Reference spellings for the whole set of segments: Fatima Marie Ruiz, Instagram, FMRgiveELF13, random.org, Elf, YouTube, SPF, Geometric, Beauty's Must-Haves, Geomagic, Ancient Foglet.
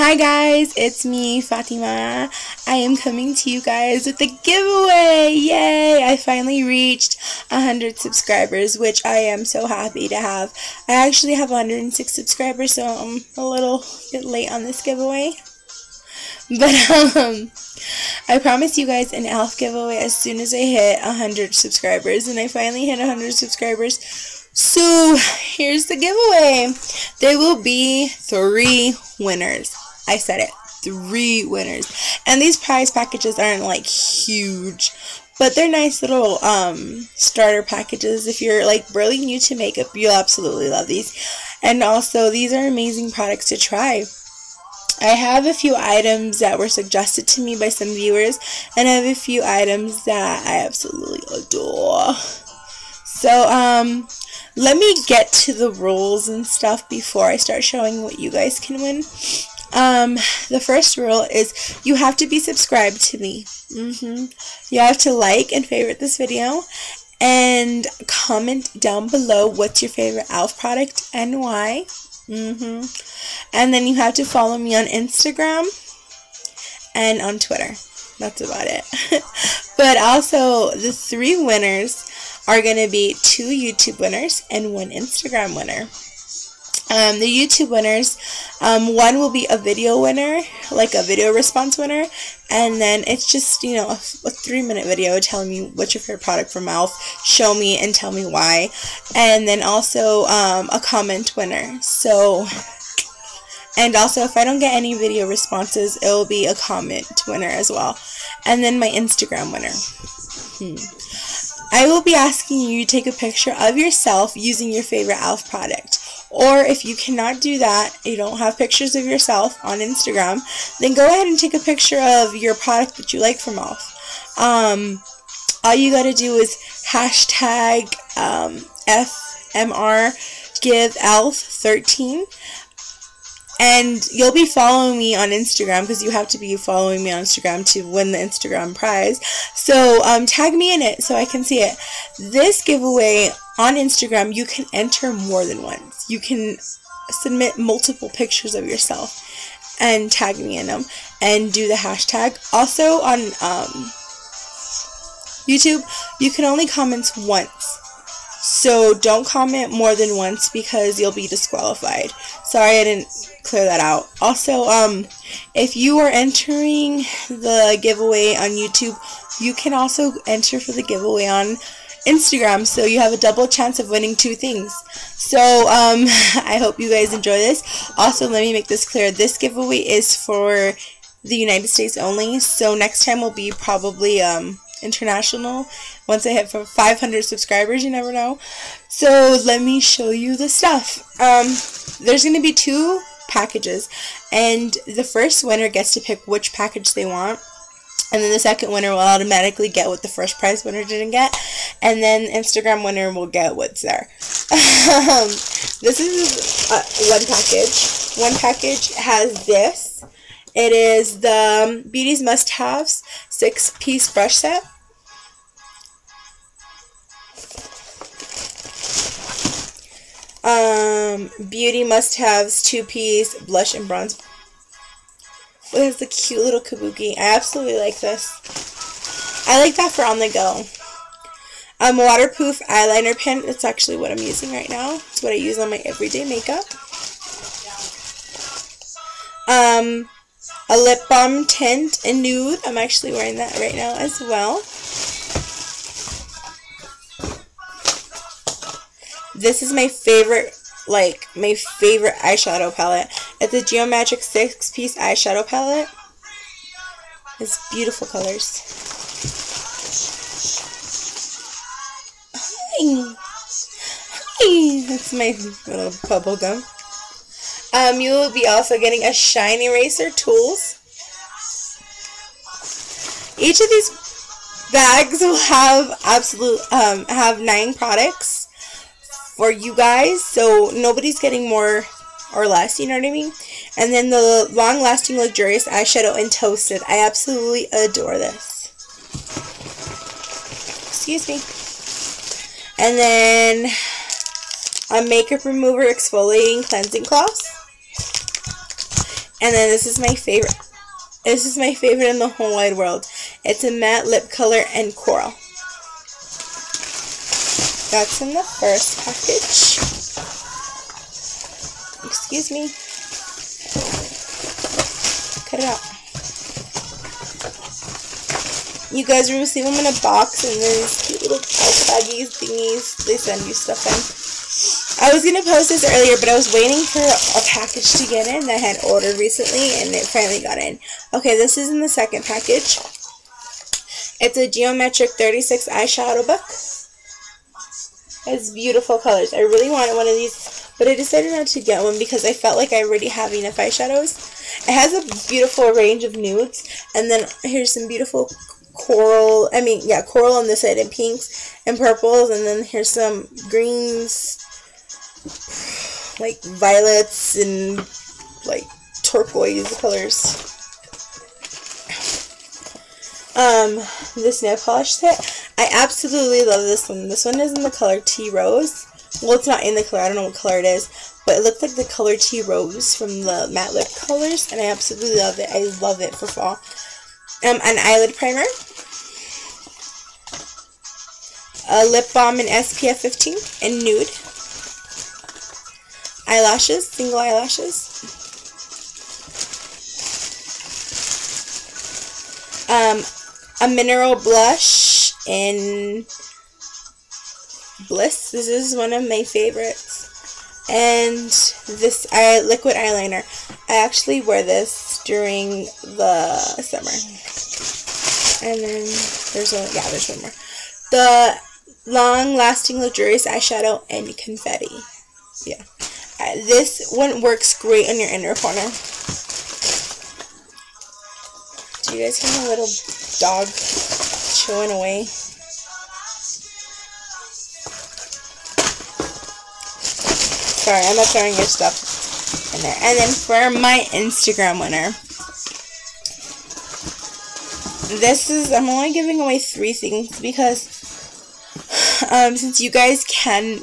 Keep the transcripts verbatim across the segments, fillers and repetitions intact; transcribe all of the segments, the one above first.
Hi guys, it's me, Fatima. I am coming to you guys with the giveaway. Yay! I finally reached one hundred subscribers, which I am so happy to have. I actually have one hundred six subscribers, so I'm a little bit late on this giveaway. But um, I promised you guys an elf giveaway as soon as I hit one hundred subscribers, and I finally hit one hundred subscribers. So here's the giveaway. There will be three winners. I said it, three winners. And these prize packages aren't like huge, but they're nice little um, starter packages. If you're like really new to makeup, you'll absolutely love these. And also these are amazing products to try. I have a few items that were suggested to me by some viewers, and I have a few items that I absolutely adore. So um, let me get to the rules and stuff before I start showing what you guys can win. Um, the first rule is you have to be subscribed to me. Mm-hmm. You have to like and favorite this video and comment down below what's your favorite elf product and why. Mm-hmm. And then you have to follow me on Instagram and on Twitter. That's about it. But also, the three winners are going to be two YouTube winners and one Instagram winner. Um, the YouTube winners, um, one will be a video winner, like a video response winner, and then it's just, you know, a, a three-minute video telling me what's your favorite product from elf, show me and tell me why, and then also um, a comment winner. So, and also if I don't get any video responses, it will be a comment winner as well, and then my Instagram winner. Hmm. I will be asking you to take a picture of yourself using your favorite elf product. Or if you cannot do that, you don't have pictures of yourself on Instagram, then go ahead and take a picture of your product that you like from elf. Um, all you gotta do is hashtag um, F M R give E L F thirteen, and you'll be following me on Instagram because you have to be following me on Instagram to win the Instagram prize. So um, tag me in it so I can see it. This giveaway on Instagram, you can enter more than once. You can submit multiple pictures of yourself and tag me in them and do the hashtag. Also on um, YouTube, you can only comment once. So don't comment more than once because you'll be disqualified. Sorry I didn't clear that out. Also, um, if you are entering the giveaway on YouTube, you can also enter for the giveaway on Instagram, so you have a double chance of winning two things. So um, I hope you guys enjoy this. Also, let me make this clear. This giveaway is for the United States only, so next time will be probably um, international. Once I hit for five hundred subscribers, you never know. So let me show you the stuff. Um, there's going to be two packages, and the first winner gets to pick which package they want, and then the second winner will automatically get what the first prize winner didn't get, and then Instagram winner will get what's there. um, this is uh, one package. One package has this. It is the um, Beauty's Must-Haves six-piece brush set. Um, Beauty Must-Haves two-piece blush and bronze. It has the cute little kabuki. I absolutely like this. I like that for on the go. Um, waterproof eyeliner pen. That's actually what I'm using right now. It's what I use on my everyday makeup. Um... A lip balm tint in nude. I'm actually wearing that right now as well. This is my favorite, like, my favorite eyeshadow palette. It's a Geomagic six-piece eyeshadow palette. It's beautiful colors. Hi! Hi! That's my little bubble gum. Um, you will be also getting a shine eraser tools. Each of these bags will have absolute um, have nine products for you guys, so nobody's getting more or less, you know what I mean? And then the long-lasting luxurious eyeshadow and toasted. I absolutely adore this. Excuse me. And then a makeup remover exfoliating cleansing cloth. And then this is my favorite. This is my favorite in the whole wide world. It's a matte lip color and coral. That's in the first package. Excuse me. Cut it out. You guys will receive them in a box, and these cute little baggies, thingies, they send you stuff in. I was going to post this earlier, but I was waiting for a package to get in that I had ordered recently, and it finally got in. Okay, this is in the second package. It's a Geometric thirty-six eyeshadow book. It's beautiful colors. I really wanted one of these, but I decided not to get one because I felt like I already have enough eyeshadows. It has a beautiful range of nudes, and then here's some beautiful coral, I mean, yeah, coral on this side, and pinks, and purples, and then here's some greens, like violets, and like turquoise colors. Um, this nail polish set. I absolutely love this one. This one is in the color Tea Rose. Well, it's not in the color. I don't know what color it is. But it looks like the color Tea Rose from the matte lip colors. And I absolutely love it. I love it for fall. Um, an eyelid primer. A lip balm in S P F fifteen and nude. Eyelashes. Single eyelashes. Um, a mineral blush in Bliss. This is one of my favorites. And this eye, liquid eyeliner. I actually wear this during the summer. And then there's one, yeah, there's one more. The long lasting luxurious eyeshadow and confetti. Yeah. Uh, this one works great in your inner corner. Do you guys hear my little dog chilling away? Sorry, I'm not throwing your stuff in there. And then for my Instagram winner, this is, I'm only giving away three things because um, since you guys can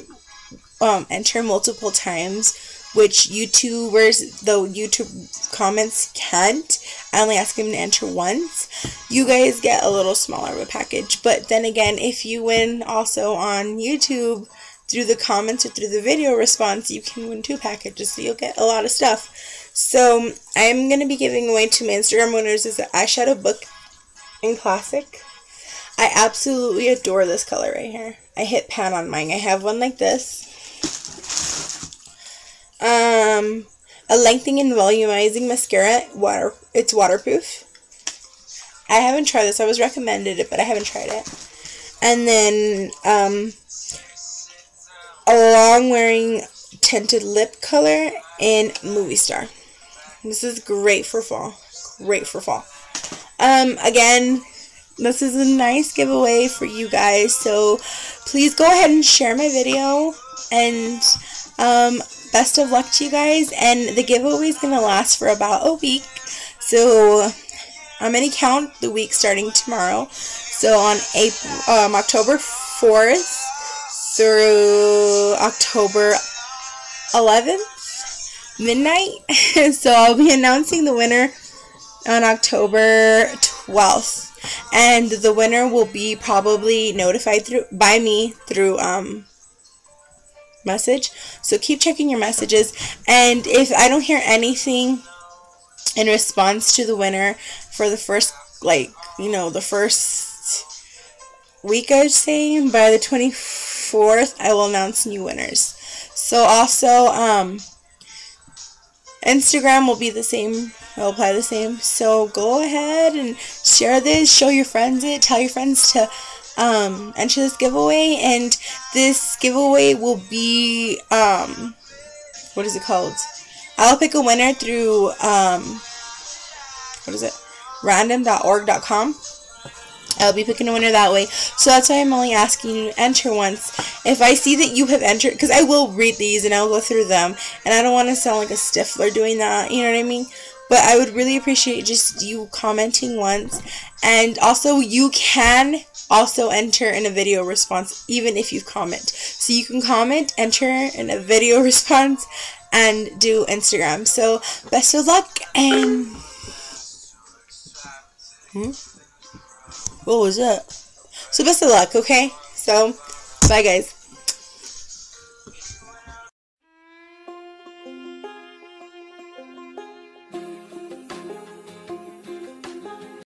um, enter multiple times, which YouTubers, though YouTube comments can't, I only ask them to enter once, you guys get a little smaller of a package. But then again, if you win also on YouTube through the comments or through the video response, you can win two packages, so you'll get a lot of stuff. So I'm going to be giving away to my Instagram winners is the eyeshadow book in classic. I absolutely adore this color right here. I hit pan on mine. I have one like this. Um, a lengthening and volumizing mascara. Water, it's waterproof. I haven't tried this. I was recommended it, but I haven't tried it. And then um, a long-wearing tinted lip color and movie star. This is great for fall. Great for fall. Um, again, this is a nice giveaway for you guys. So please go ahead and share my video. And um. best of luck to you guys, and the giveaway is going to last for about a week, so I'm going to count the week starting tomorrow, so on April, um, October fourth through October eleventh, midnight, so I'll be announcing the winner on October twelfth, and the winner will be probably notified through by me through, um, message. So keep checking your messages, and if I don't hear anything in response to the winner for the first, like, you know, the first week, I'd say by the twenty-fourth I will announce new winners. So also um Instagram will be the same, I'll apply the same. So go ahead and share this, show your friends it, tell your friends to um enter this giveaway. And this giveaway will be um what is it called, I'll pick a winner through um what is it, random dot org dot com. I'll be picking a winner that way, so that's why I'm only asking you to enter once. If I see that you have entered, because I will read these and I'll go through them, and I don't want to sound like a stiffler doing that, you know what I mean? But I would really appreciate just you commenting once. And also, you can also enter in a video response, even if you comment. So you can comment, enter in a video response, and do Instagram. So best of luck, and hmm? What was that? So best of luck, okay? So bye guys.